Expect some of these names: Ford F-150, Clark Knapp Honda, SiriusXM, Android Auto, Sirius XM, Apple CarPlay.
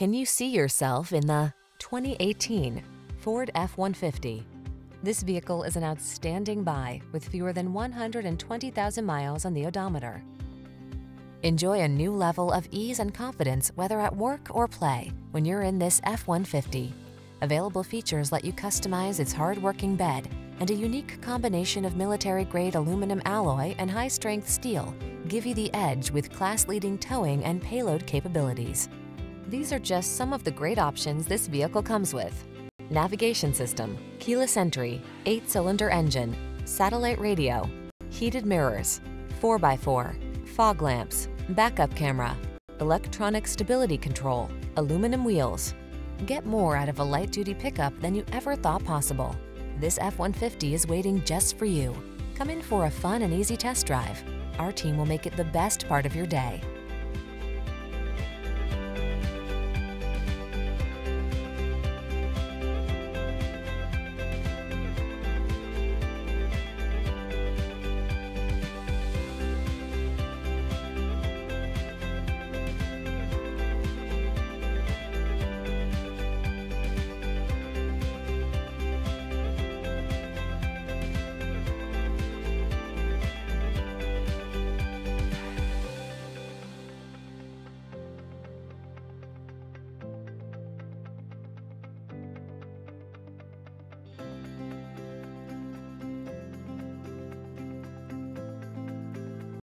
Can you see yourself in the 2018 Ford F-150? This vehicle is an outstanding buy with fewer than 120,000 miles on the odometer. Enjoy a new level of ease and confidence, whether at work or play, when you're in this F-150. Available features let you customize its hard-working bed, and a unique combination of military-grade aluminum alloy and high-strength steel give you the edge with class-leading towing and payload capabilities. These are just some of the great options this vehicle comes with: navigation system, keyless entry, 8-cylinder engine, satellite radio, heated mirrors, 4x4, fog lamps, backup camera, electronic stability control, aluminum wheels. Get more out of a light-duty pickup than you ever thought possible. This F-150 is waiting just for you. Come in for a fun and easy test drive. Our team will make it the best part of your day.